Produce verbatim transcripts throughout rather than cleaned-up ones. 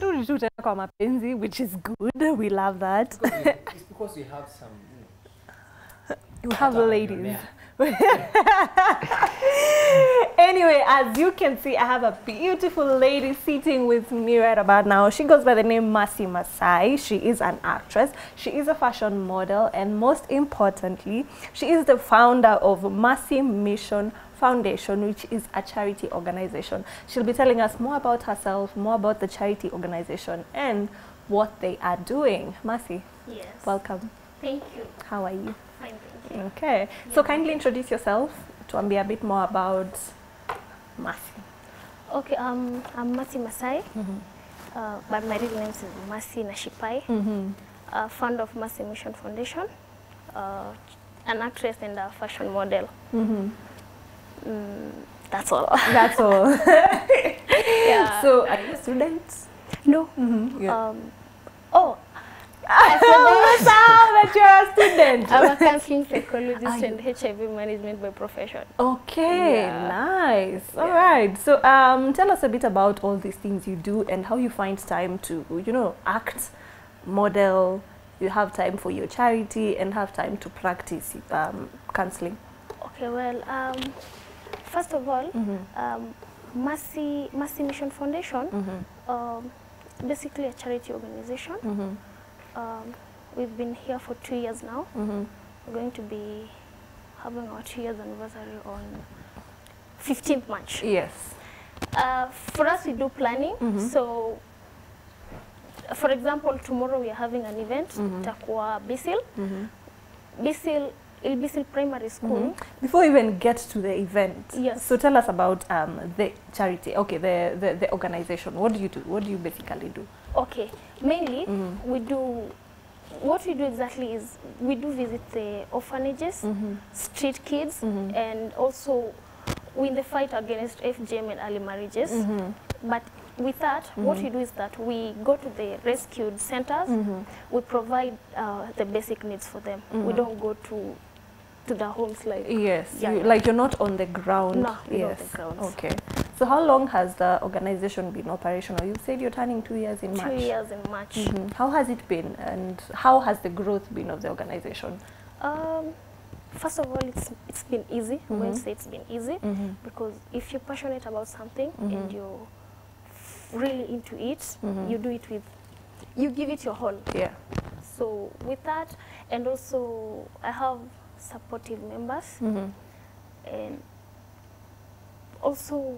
tumerudi tu tena kwa mapenzi, which is good. We love that. Because we, it's because we have some, you know, you have ladies. Anyway, as you can see, I have a beautiful lady sitting with me right about now. She goes by the name Mercy Maasai. She is an actress. She is a fashion model. And most importantly, she is the founder of Mercy Mission Foundation, which is a charity organization. She'll be telling us more about herself, more about the charity organization, and what they are doing. Mercy, yes. Welcome. Thank you. How are you? Fine, thank you. Okay. Yeah. So kindly introduce yourself. Tuambie a bit more about Mercy. Okay, um, I'm Mercy Maasai, mm-hmm. uh, but my real name is Mercy Nashipai, mm-hmm. uh, founder of Mercy Mission Foundation, uh, an actress and a fashion model. Mm-hmm. mm, that's all. That's all. Yeah. So, are you students? No. Mm-hmm. Yeah. Um, oh. I saw that you're a student. I'm a counseling psychologist and H I V management by profession. Okay, yeah. Nice. Yeah. All right. So, um, tell us a bit about all these things you do and how you find time to, you know, act, model. You have time for your charity and have time to practice um, counseling. Okay. Well, um, first of all, mm-hmm. um, Mercy Mercy Mission Foundation, mm-hmm. um, basically a charity organization. Mm-hmm. Um, we've been here for two years now. Mm-hmm. We're going to be having our two years anniversary on fifteenth March. Yes. Uh, for us, we do planning. Mm-hmm. So, for example, tomorrow we are having an event. Mm-hmm. Takwa Bisil. Mm-hmm. Bisil, Ilbisil Primary School. Mm-hmm. Before we even get to the event, yes. So tell us about um, the charity. Okay, the, the the organization. What do you do? What do you basically do? Okay, mainly mm-hmm. we do, what we do exactly is we do visit the orphanages, mm-hmm. street kids, mm-hmm. and also win the fight against F G M and early marriages. Mm-hmm. But with that, mm-hmm. what we do is that we go to the rescued centers, mm-hmm. we provide uh, the basic needs for them. Mm-hmm. We don't go to to the homes like... Yes, yeah. You, like you're not on the ground. No, yes. Not on the ground. Okay. So how long has the organization been operational? You said you're turning two years in March. Two years in March. Mm-hmm. How has it been and how has the growth been of the organization? Um, first of all, it's, it's been easy. Mm-hmm. When I say it's been easy, mm-hmm. because if you're passionate about something, mm-hmm. and you're really into it, mm-hmm. you do it with, you give it your whole. Yeah. So with that, and also I have supportive members, mm-hmm. and also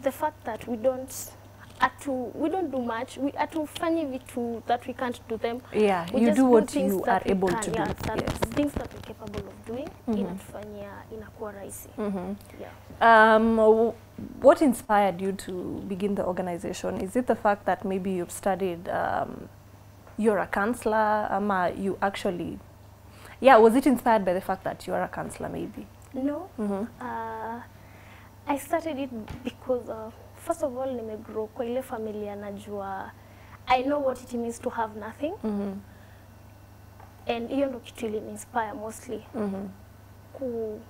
the fact that we don't atu, we don't do much, we atufanye vitu that we can't do them. Yeah, we you just do what you are able can, to yeah, do. That yes. Things that we're capable of doing, mm-hmm. inatufanya inakuwa rahisi. Mm-hmm. Yeah. Um, what inspired you to begin the organization? Is it the fact that maybe you've studied, um, you're a counselor, ama you actually, yeah, was it inspired by the fact that you're a counselor maybe? No. Mm-hmm. uh, I started it because, uh, first of all, nimegrow kwa ile familia najua, I know what it means to have nothing. Mm-hmm. And hiyo ndo kitu ili inspire mostly. Mm-hmm. Ku,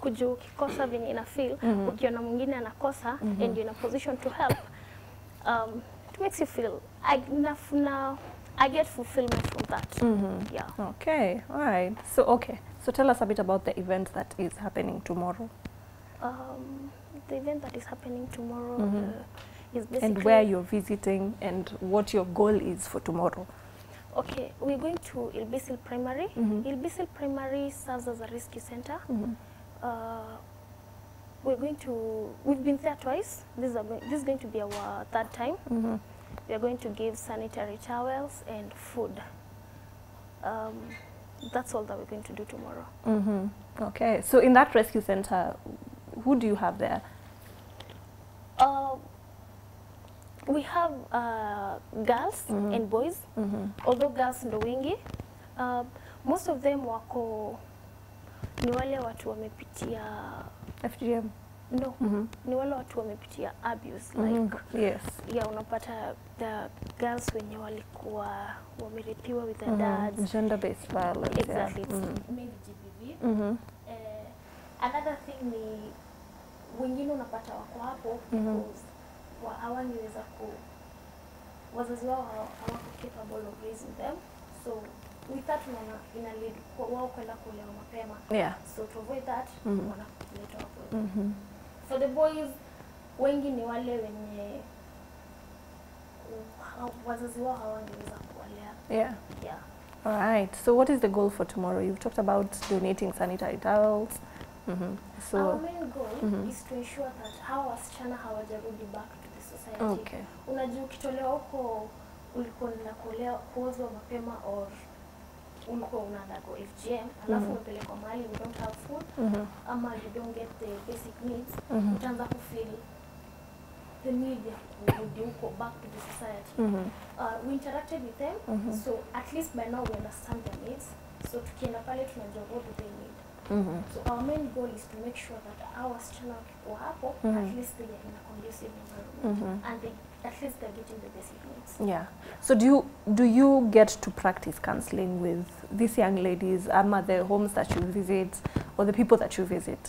kuju ukikosa venye ina feel, mm-hmm. ukiona mwingine anakosa, mm-hmm. and you're in a position to help, um, it makes you feel, I, na, I get fulfillment from that. Mm-hmm. Yeah. Okay, all right. So, okay. So tell us a bit about the event that is happening tomorrow. Um, the event that is happening tomorrow, mm-hmm. uh, is basically... And where you're visiting and what your goal is for tomorrow. Okay, we're going to Ilbisil Primary. Mm-hmm. Ilbisil Primary serves as a rescue center. Mm-hmm. uh, we're going to... We've been there twice. This is, a, this is going to be our third time. Mm-hmm. We're going to give sanitary towels and food. Um, that's all that we're going to do tomorrow. Mm-hmm. Okay, so in that rescue center, who do you have there? Uh, we have uh, girls, mm-hmm. and boys, mm-hmm. although girls ndo wengi. Uh, most of them wako ni wale watu wamepitia F G M. No, mm-hmm. ni wale watu wamepitia abuse, like, mm-hmm. yes. Yeah, unapata the girls wenye walikuwa wameripiwa with their mm-hmm. dads. Gender based violence. Exactly. Yeah. Mm-hmm. Made G B V. Mm-hmm. uh, another thing ni wengine unapata wako hapo because hawaniweza ku wazazi wao hawako capable of raising them, so we thought we were lead wao kwenda kulea mapema, yeah, so to avoid that mm -hmm. wana kuleta hapo mhm mm so the boys wengi ni wale wenye wazazi wao hawangeweza kuwalea, yeah, yeah. All right, so what is the goal for tomorrow? You've talked about donating sanitary towels. Mm-hmm. So our main goal mm-hmm. is to ensure that hawa wasichana hawajarudi back to the society. Okay. Unajua ukitolewa huko ulikuwa unakolea kuozwa mapema or ulikuwa unaandago F G M alafu mm-hmm. unapelekwa mahali you don't have food mm-hmm. ama you don't get the basic needs mm-hmm. utaanza kufeel the need ya kurudi huko back to the society. Mm-hmm. Uh, we interacted with them mm-hmm. so at least by now we understand their needs, so tukienda pale tunajua what they need. Mm-hmm. So our main goal is to make sure that our channel people hapo, mm-hmm. at least they are in a conducive environment mm-hmm. and they, at least they are getting the basic needs. Yeah. So do you do you get to practice counseling with these young ladies, ama the homes that you visit or the people that you visit?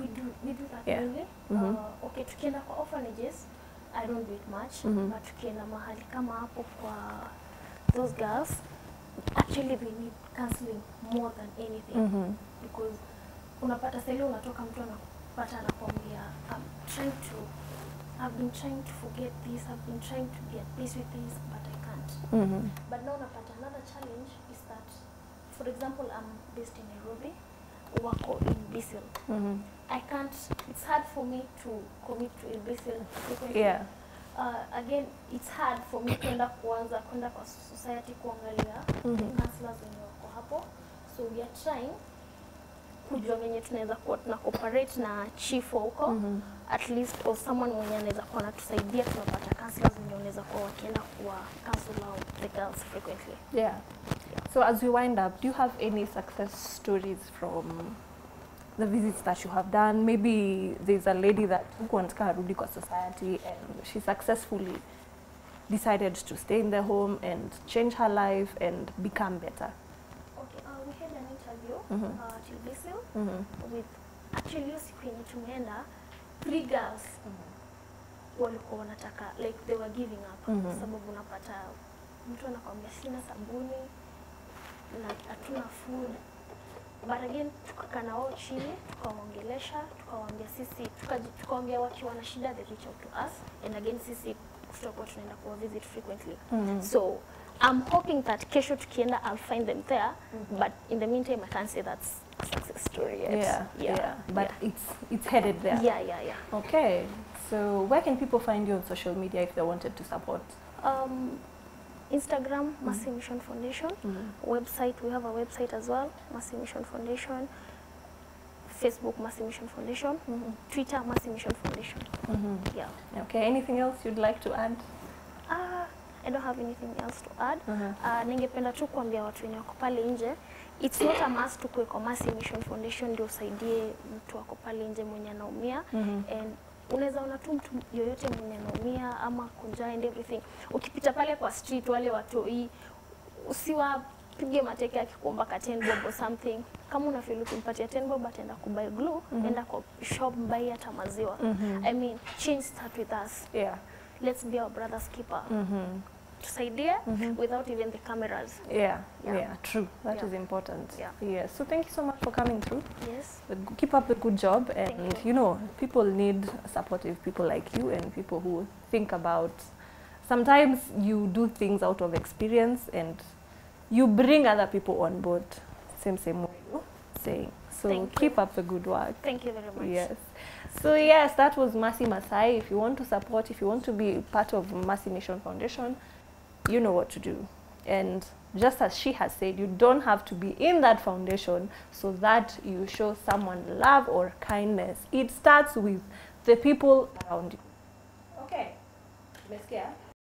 We do we do that yeah. really. Mm-hmm. uh, okay, tukienda kwa orphanages, I don't do it much, mm-hmm. but tukienda mahali kama hapo kwa those girls, actually we need counseling more than anything. Mm-hmm. Because unapata seli unatoka mtu anapata anakuambia I'm trying to I've been trying to forget this, I've been trying to be at peace with this, but I can't. Mm-hmm. But now unapata another challenge is that, for example, I'm based in Nairobi, wako in Ilbisil. Mm-hmm. I can't, it's hard for me to commit to Ilbisil. Yeah. Uh, again, it's hard for me kwenda kuanza kwenda kwa society kuangalia mm-hmm. counselors wenye wako hapo. So we are trying kujua mwenye tunaweza kuwa tunacooperate na chief huko mm -hmm. at least or someone mwenye anaweza kuwa anatusaidia, tunapata counselors wenye wanaweza kuwa wakienda kuwa counselor the girls frequently. Yeah. Yeah. So as we wind up, do you have any success stories from the visits that you have done? Maybe there's a lady that huko anataka arudi kwa society and she successfully decided to stay in the home and change her life and become better. Mm -hmm. uh, to Ilbisil mm -hmm. with actually usikwini tumeenda three girls mm -hmm. walikuwa wanataka like they were giving up mm -hmm. sababu unapata mtu anakuambia sina sabuni na hatuna food, but again tukakaa nao chini tukaongelesha tukawaambia sisi tukawaambia wakiwa na shida they reach out to us, and again sisi tutakuwa tunaenda kuwa visit frequently mm -hmm. so I'm hoping that kesho tukienda I'll find them there, mm-hmm. but in the meantime I can't say that's a success story yet. Yeah, yeah, yeah. But yeah. it's it's headed there. Yeah, yeah, yeah. Okay, so where can people find you on social media if they wanted to support? Um, Instagram, mm-hmm. Mercy Mission Foundation. Mm-hmm. Website, we have a website as well, Mercy Mission Foundation. Facebook, Mercy Mission Foundation. Mm-hmm. Twitter, Mercy Mission Foundation. Mm-hmm. Yeah. Okay, anything else you'd like to add? Uh, I don't have anything else to add. Mm-hmm. Uh, ningependa tu kuambia watu wenye wako pale nje, it's not a must to kuweka Mercy Mission Foundation ndio usaidie mtu wako pale nje mwenye anaumia mm-hmm. and unaweza ona tu mtu yoyote mwenye anaumia ama kunja and everything. Ukipita pale kwa street wale watoi usiwa pige mateke akikuomba ka ten bob or something. Kama una feel ukimpatia ten bob ataenda kubuy glue, mm-hmm. enda kwa shop buy hata maziwa. Mm-hmm. I mean, change start with us. Yeah. Let's be our brother's keeper. Mhm. Tusaidie mm-hmm. without even the cameras. Yeah, yeah, yeah, true. That yeah. is important. Yeah. Yeah. So thank you so much for coming through. Yes. But keep up the good job, and you. you know, people need supportive people like you and people who think about. Sometimes you do things out of experience, and you bring other people on board. Same same way you saying. So thank keep you. up the good work. Thank you very much. Yes. So yes, that was Mercy Maasai. If you want to support, if you want to be part of Mercy Mission Foundation, you know what to do. And just as she has said, you don't have to be in that foundation so that you show someone love or kindness. It starts with the people around you. Okay. Meskia.